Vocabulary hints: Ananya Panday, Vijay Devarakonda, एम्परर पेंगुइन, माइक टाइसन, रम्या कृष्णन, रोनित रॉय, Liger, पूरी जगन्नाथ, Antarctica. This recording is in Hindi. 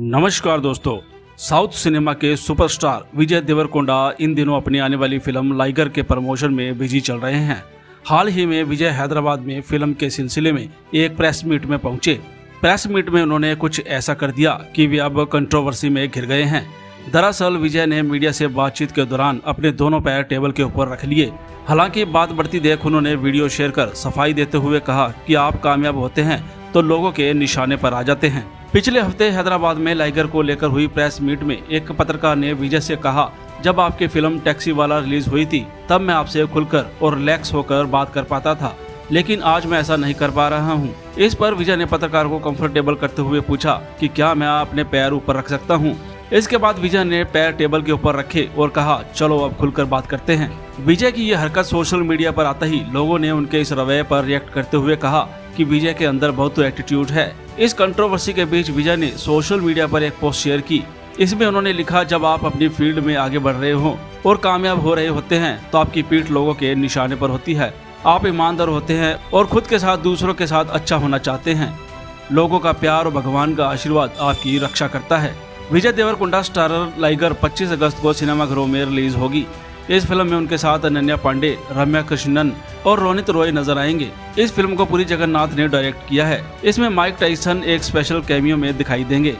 नमस्कार दोस्तों, साउथ सिनेमा के सुपरस्टार विजय देवरकोंडा इन दिनों अपनी आने वाली फिल्म लाइगर के प्रमोशन में बिजी चल रहे हैं। हाल ही में विजय हैदराबाद में फिल्म के सिलसिले में एक प्रेस मीट में पहुंचे। प्रेस मीट में उन्होंने कुछ ऐसा कर दिया कि वे अब कंट्रोवर्सी में घिर गए हैं। दरअसल विजय ने मीडिया से बातचीत के दौरान अपने दोनों पैर टेबल के ऊपर रख लिए। हालांकि बात बढ़ती देख उन्होंने वीडियो शेयर कर सफाई देते हुए कहा कि आप कामयाब होते हैं तो लोगों के निशाने पर आ जाते हैं। पिछले हफ्ते हैदराबाद में लाइगर को लेकर हुई प्रेस मीट में एक पत्रकार ने विजय से कहा, जब आपकी फिल्म टैक्सी वाला रिलीज हुई थी तब मैं आपसे खुलकर और रिलैक्स होकर बात कर पाता था, लेकिन आज मैं ऐसा नहीं कर पा रहा हूँ। इस पर विजय ने पत्रकार को कंफर्टेबल करते हुए पूछा कि क्या मैं अपने पैर ऊपर रख सकता हूँ। इसके बाद विजय ने पैर टेबल के ऊपर रखे और कहा, चलो अब खुलकर बात करते हैं। विजय की यह हरकत सोशल मीडिया पर आते ही लोगों ने उनके इस रवैये पर रिएक्ट करते हुए कहा कि विजय के अंदर बहुत एटीट्यूड है। इस कंट्रोवर्सी के बीच विजय ने सोशल मीडिया पर एक पोस्ट शेयर की। इसमें उन्होंने लिखा, जब आप अपनी फील्ड में आगे बढ़ रहे हो और कामयाब हो रहे होते हैं तो आपकी पीठ लोगों के निशाने पर होती है। आप ईमानदार होते हैं और खुद के साथ दूसरों के साथ अच्छा होना चाहते हैं। लोगों का प्यार और भगवान का आशीर्वाद आपकी रक्षा करता है। विजय देवरकोंडा स्टारर लाइगर 25 अगस्त को सिनेमाघरों में रिलीज होगी। इस फिल्म में उनके साथ अनन्या पांडे, रम्या कृष्णन और रोनित रॉय नजर आएंगे। इस फिल्म को पूरी जगन्नाथ ने डायरेक्ट किया है। इसमें माइक टाइसन एक स्पेशल कैमियो में दिखाई देंगे।